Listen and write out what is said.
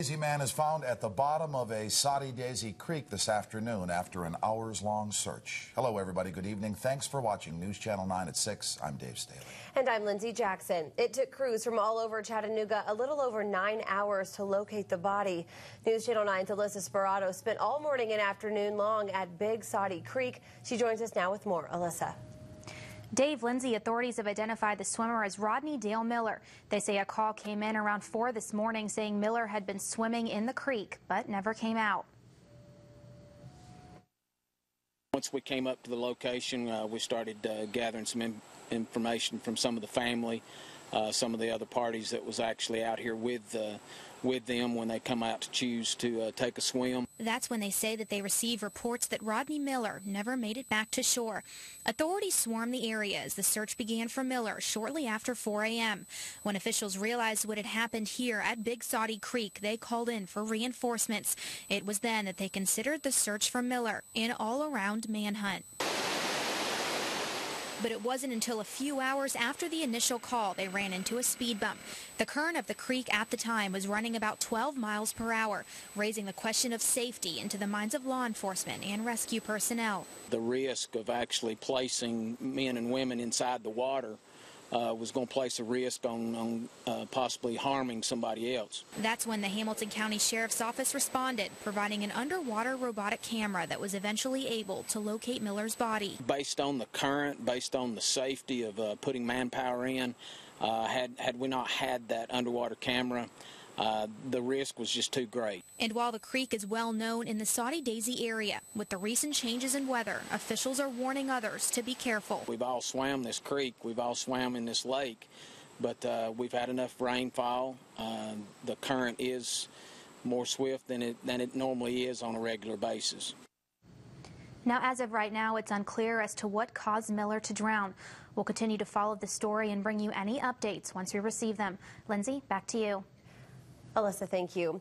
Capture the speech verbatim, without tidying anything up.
Daisy man is found at the bottom of a Soddy Daisy Creek this afternoon after an hours-long search. Hello, everybody. Good evening. Thanks for watching News Channel nine at six. I'm Dave Staley. And I'm Lindsay Jackson. It took crews from all over Chattanooga a little over nine hours to locate the body. News Channel nine's Alyssa Sperato spent all morning and afternoon long at Big Soddy Creek. She joins us now with more. Alyssa. Dave, Lindsay, authorities have identified the swimmer as Rodney Dale Miller. They say a call came in around four this morning saying Miller had been swimming in the creek, but never came out. Once we came up to the location, uh, we started uh, gathering some in information from some of the family, uh, some of the other parties that was actually out here with uh, with them when they come out to choose to uh, take a swim. That's when they say that they receive reports that Rodney Miller never made it back to shore. Authorities swarmed the area as the search began for Miller shortly after four A M When officials realized what had happened here at Big Soddy Creek, they called in for reinforcements. It was then that they considered the search for Miller an all-around manhunt. But it wasn't until a few hours after the initial call they ran into a speed bump. The current of the creek at the time was running about twelve miles per hour, raising the question of safety into the minds of law enforcement and rescue personnel. The risk of actually placing men and women inside the water Uh, was going to place a risk on, on uh, possibly harming somebody else. That's when the Hamilton County Sheriff's Office responded, providing an underwater robotic camera that was eventually able to locate Miller's body. Based on the current, based on the safety of uh, putting manpower in, uh, had, had we not had that underwater camera, Uh, the risk was just too great. And while the creek is well known in the Soddy Daisy area, with the recent changes in weather, officials are warning others to be careful. We've all swam this creek, we've all swam in this lake, but uh, we've had enough rainfall. Uh, the current is more swift than it, than it normally is on a regular basis. Now, as of right now, it's unclear as to what caused Miller to drown. We'll continue to follow the story and bring you any updates once we receive them. Lindsay, back to you. Alyssa, thank you.